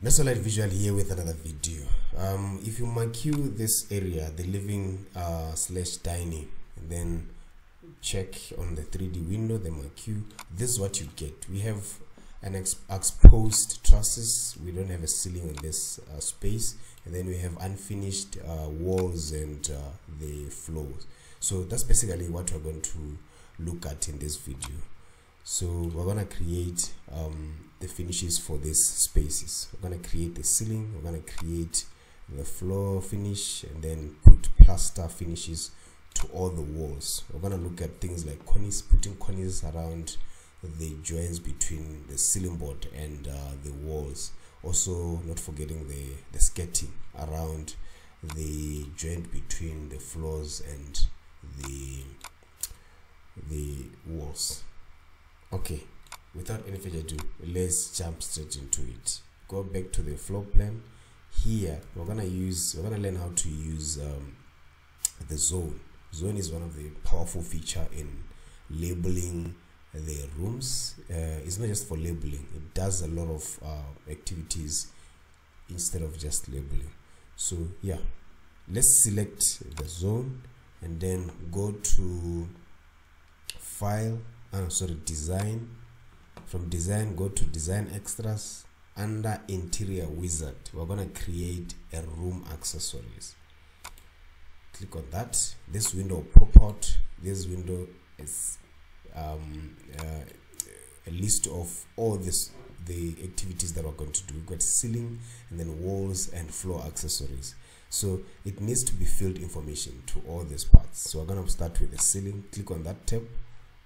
Mesolight Visual here with another video. If you marquee this area, the living slash dining, and then check on the 3D window, the marquee, this is what you get. We have an exposed trusses. We don't have a ceiling in this space, and then we have unfinished walls and the floors. So that's basically what we're going to look at in this video. So we're gonna create the finishes for these spaces. We're gonna create the ceiling, we're gonna create the floor finish, and then put plaster finishes to all the walls. We're gonna look at things like cornices, putting cornices around the joins between the ceiling board and the walls. Also, not forgetting the skirting around the joint between the floors and the walls. Okay, without any further ado, let's jump straight into it. Go back to the floor plan. Here we're gonna learn how to use the zone. Zone is one of the powerful feature in labeling the rooms. It's not just for labeling, it does a lot of activities instead of just labeling. So yeah, let's select the zone and then go to file, design. From design, go to design extras. Under interior wizard, we're gonna create a room accessories. Click on that. This window will pop out. This window is a list of all the activities that we're going to do. We've got ceiling and then walls and floor accessories. So it needs to be filled information to all these parts. So we're gonna start with the ceiling. Click on that tab.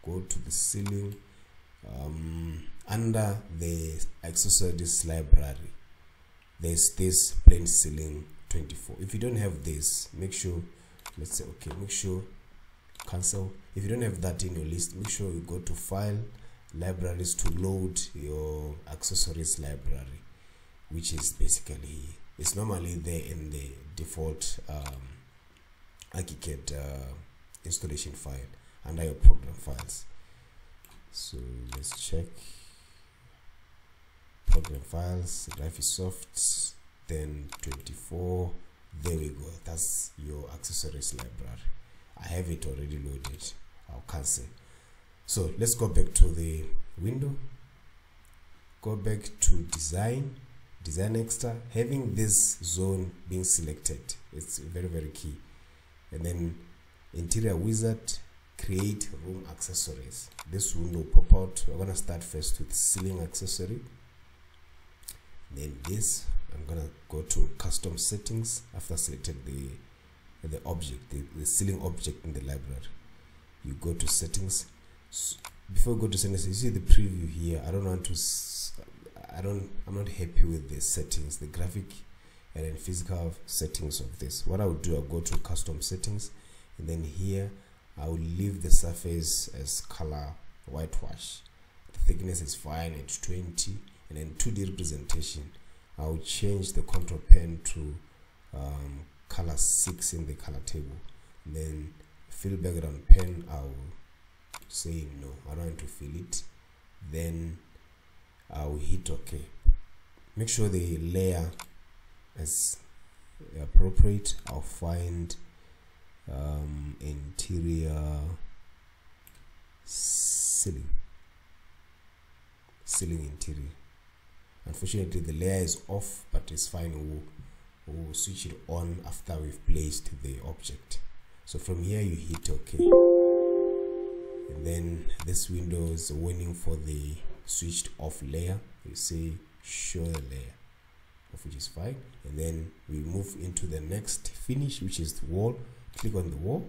Go to the ceiling. Under the accessories library, there's this plain ceiling 24. If you don't have this, make sure, let's say, okay, make sure cancel. If you don't have that in your list, make sure you go to file, libraries, to load your accessories library, which is basically, it's normally there in the default ArchiCAD installation file under your program files. So let's check program files, Rafisoft, then 24. There we go, that's your accessories library. I have it already loaded. I'll cancel. So let's go back to the window, go back to design, design extra. Having this zone being selected, it's very, very key. And then interior wizard, create room accessories. This window pop out. We're gonna start first with ceiling accessory, then this. I'm gonna go to custom settings. After selected the object, the ceiling object in the library, you go to settings. Before you go to settings, you see the preview here. I'm not happy with the settings, the graphic and then physical settings of this. What I would do, I'll go to custom settings, and then here I will leave the surface as color whitewash. The thickness is fine at 20, and then 2D representation, I will change the control pen to color 6 in the color table. And then fill background pen, I will say no, I don't want to fill it. Then I will hit OK. Make sure the layer is appropriate. I'll find interior ceiling interior. Unfortunately the layer is off, but it's fine. We'll switch it on after we've placed the object. So from here you hit OK, and then this window is a warning for the switched off layer. You say show the layer, which is fine. And then we move into the next finish, which is the wall. Click on the wall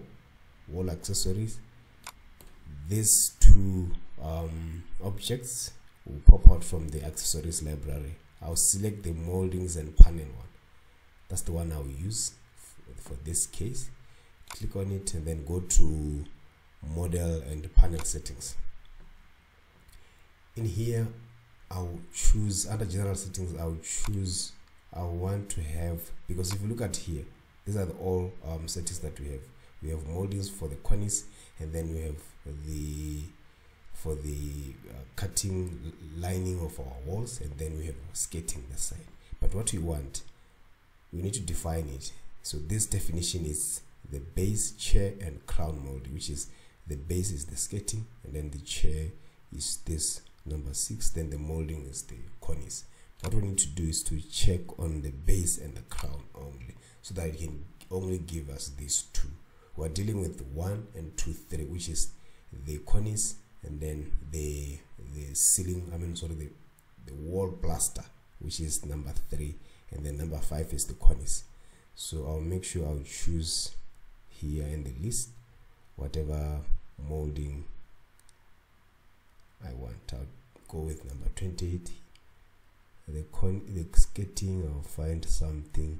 accessories. These two objects will pop out from the accessories library. I'll select the moldings and panel one. That's the one I'll use for this case. Click on it and then go to model and panel settings. In here I'll choose, under general settings, I'll choose, I want to have, because if you look at here, these are the all settings that we have. We have moldings for the cornice, and then we have for the cutting lining of our walls, and then we have skirting the side. But what you want, we need to define it. So this definition is the base, chair and crown mold, which is the base is the skirting, and then the chair is this number 6, then the molding is the cornice. What we need to do is to check on the base and the crown only, so that it can only give us these two. We're dealing with 1 and 2, 3, which is the cornice and then the ceiling, the wall plaster, which is number 3, and then number 5 is the cornice. So I'll make sure I'll choose here in the list whatever molding I want. I'll go with number 28. The skirting, I'll find something.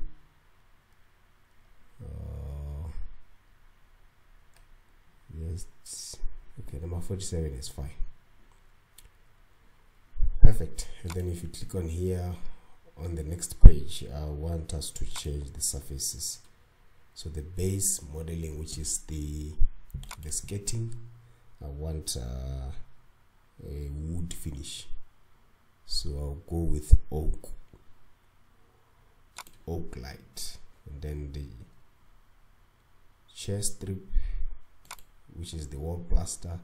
Okay, number 47 is fine. Perfect. And then if you click on here, on the next page, I want us to change the surfaces. So the base modeling, which is the skirting, I want a wood finish. So I'll go with oak light, and then the chair strip, which is the wall plaster,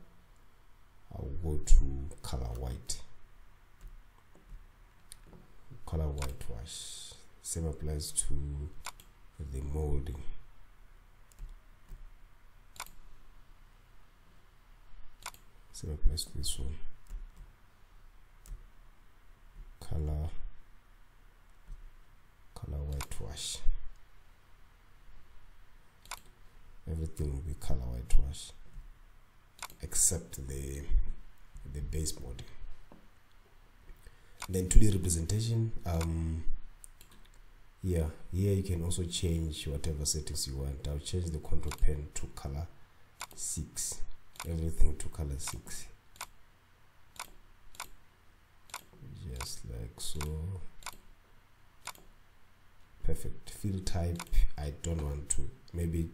I'll go to color whitewash. Same applies to the molding. Same applies to this one. Color whitewash. Everything will be color whitewash except the base model. Then 2D representation. Here you can also change whatever settings you want. I'll change the control pen to color 6. Everything to color 6. Just like so. Perfect. Fill type, I don't want to. Maybe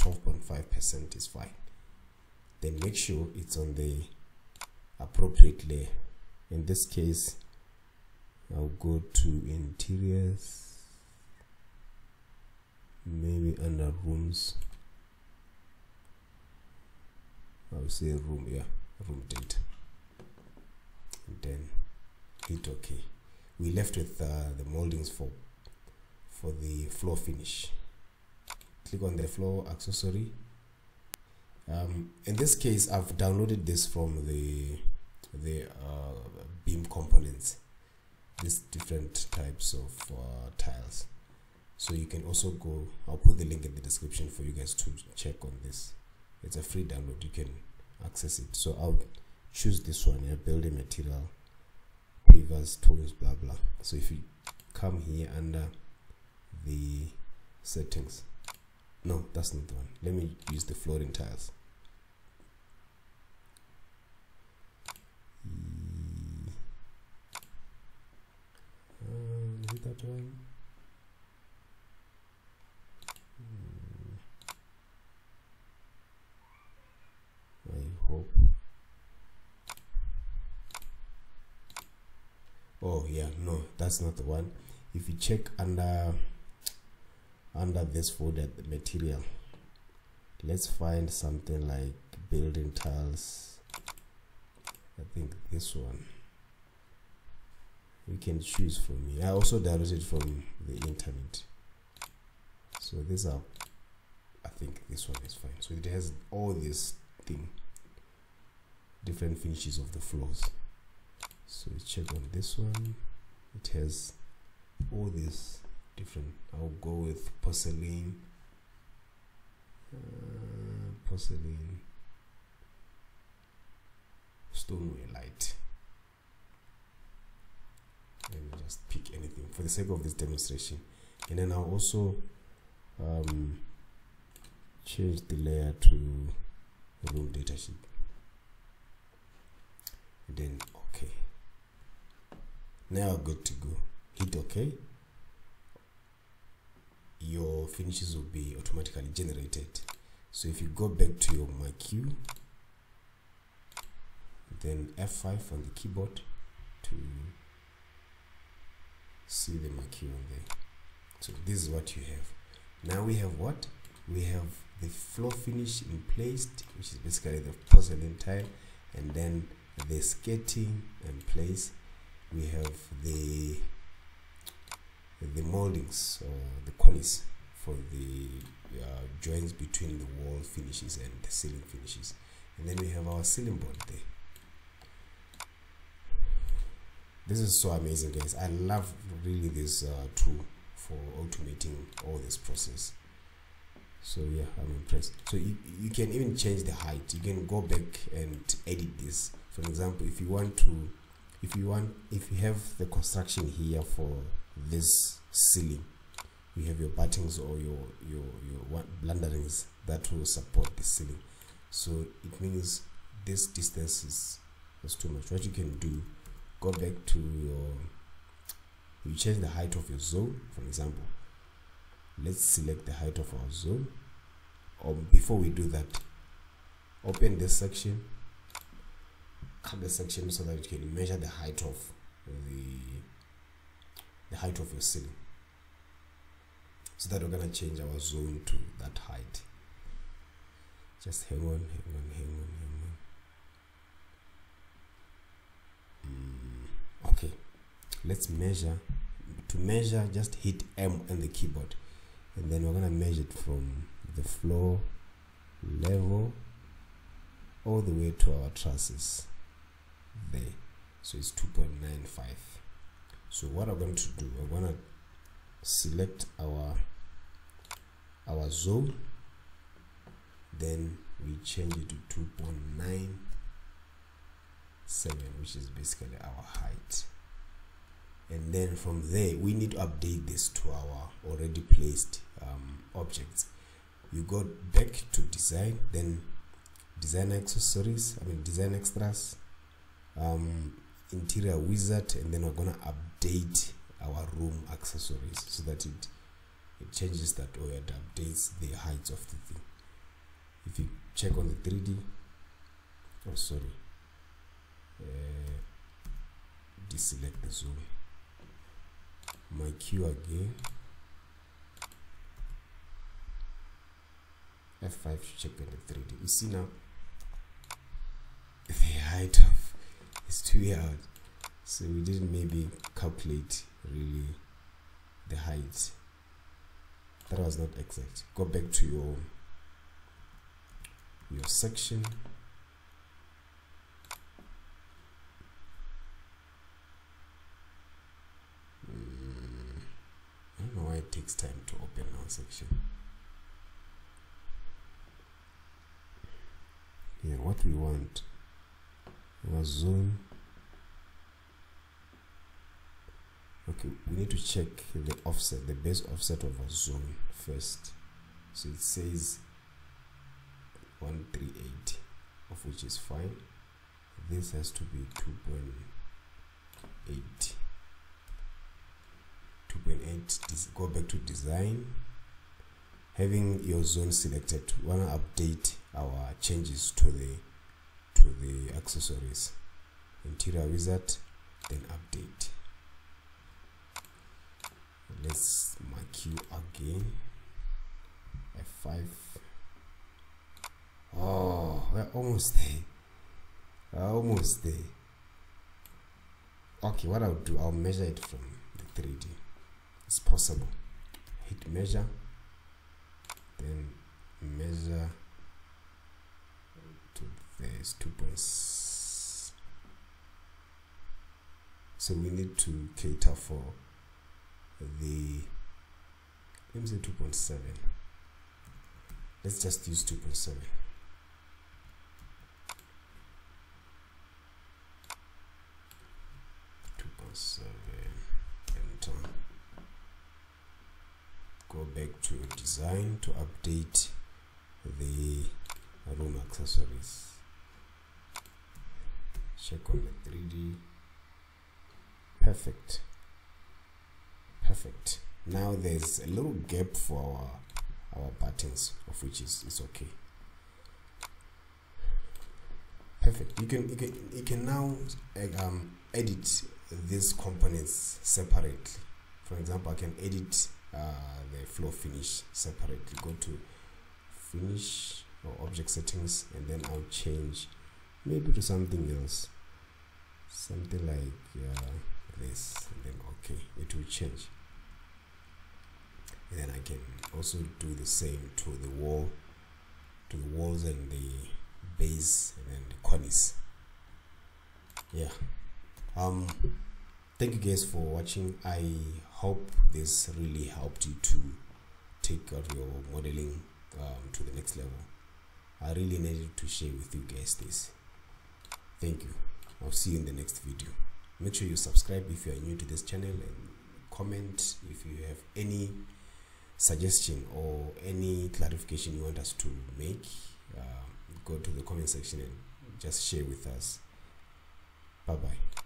12.5% is fine. Then make sure it's on the appropriate layer. In this case, I'll go to interiors, maybe under rooms. I'll say room, room data, and then hit OK. We left with the moldings for the floor finish. Click on the floor accessory. In this case, I've downloaded this from the beam components, these different types of tiles. So you can also go, I'll put the link in the description for you guys to check on this. It's a free download, you can access it. So I'll choose this one here, building material, pavers, tools, blah blah. So if you come here under the settings, no, that's not the one. Let me use the flooring tiles. Is it that one? I hope. Oh yeah, no, that's not the one. If you check under this folder, the material, let's find something like building tiles. I think this one we can choose from here. I also downloaded from the internet, so these are, I think this one is fine. So it has all this thing, different finishes of the floors. So check on this one, it has all this different. I'll go with porcelain, stoneware light. Let me just pick anything for the sake of this demonstration, and then I'll also change the layer to room datasheet, and then okay. Now good to go. Hit okay. Your finishes will be automatically generated. So if you go back to your my queue, then F5 on the keyboard to see the marquee on there. So this is what you have. Now we have what? We have the floor finish in place, which is basically the porcelain tile, and then the skirting in place. We have the moldings or the cornice for the joins between the wall finishes and the ceiling finishes, and then we have our ceiling board there. This is so amazing, guys. I love really this tool for automating all this process. So yeah, I'm impressed. So you can even change the height. You can go back and edit this. For example, if you want to, if you have the construction here for this ceiling, you have your buttons or your blunderings that will support the ceiling. So it means this distance is too much. What you can do, go back to your, you change the height of your zone. For example, let's select the height of our zone. Or before we do that, open this section, cut the section so that you can measure the height of the height of your ceiling. So that we're gonna change our zone to that height. Just hang on, hang on. Okay, let's measure. To measure, just hit M on the keyboard, and then we're gonna measure it from the floor level all the way to our trusses there. So it's 2.95. So what I'm going to do, I'm gonna select our zone, then we change it to 2.97, which is basically our height. And then from there we need to update this to our already placed objects. You go back to design, then design accessories, design extras, interior wizard, and then we're gonna update our room accessories so that it changes that, or it updates the heights of the thing. If you check on the 3D, oh sorry, deselect the zoom, marquee again, F5 to check on the 3D. You see now the height of is too hard, so we didn't maybe calculate really the height. That was not exact. Go back to your section, I don't know why it takes time to open our section. Yeah, what we want, our zone. Okay, we need to check the offset, the base offset of our zone first. So it says 138, of which is fine. This has to be 2.8. 2.8. Go back to design. Having your zone selected, we want to update our changes to the accessories. Interior wizard, then update. Let's mark you again. F5. Oh, we're almost there. Almost there. Okay, what I'll do, I'll measure it from 3D. It's possible. Hit measure, then measure to this 2 points. So we need to cater for the, let me say 2.7. Let's just use 2.7. Go back to design to update the room accessories. Check on the 3D. Perfect. Perfect. Now there's a little gap for our buttons, of which is okay. Perfect. You can now edit these components separately. For example, I can edit the floor finish separately. Go to finish or object settings, and then I'll change maybe to something else, something like this, and then okay, it will change. And then I can also do the same to the wall, to the walls and the base and then the cornice. Yeah, thank you guys for watching. I hope this really helped you to take out your modeling to the next level. I really needed to share with you guys this. Thank you. I'll see you in the next video. Make sure you subscribe if you are new to this channel, and comment if you have any suggestion or any clarification you want us to make. Go to the comment section and just share with us. Bye bye.